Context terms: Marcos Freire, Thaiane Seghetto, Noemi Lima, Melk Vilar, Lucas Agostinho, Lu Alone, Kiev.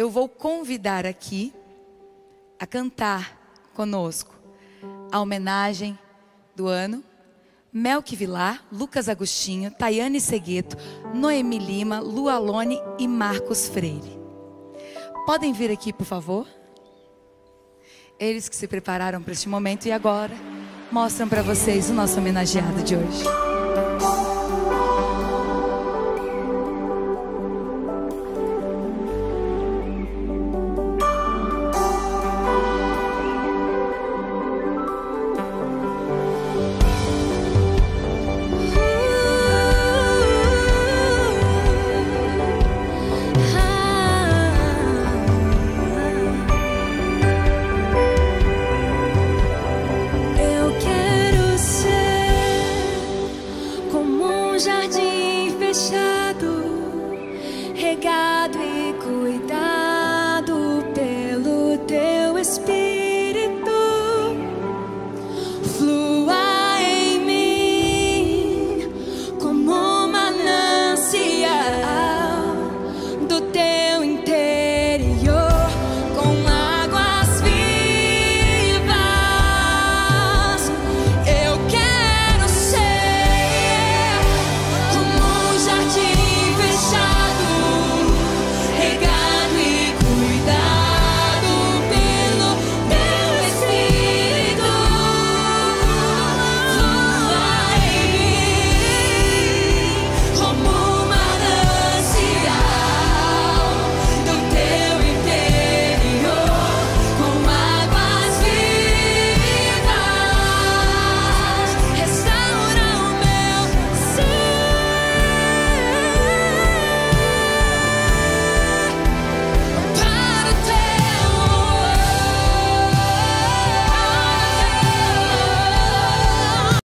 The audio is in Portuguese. eu vou convidar aqui a cantar conosco a homenagem do ano. Melk Vilar, Lucas Agostinho, Thaiane Seghetto, Noemi Lima, Lu Alone e Marcos Freire. Podem vir aqui, por favor? Eles que se prepararam para este momento e agora mostram para vocês o nosso homenageado de hoje.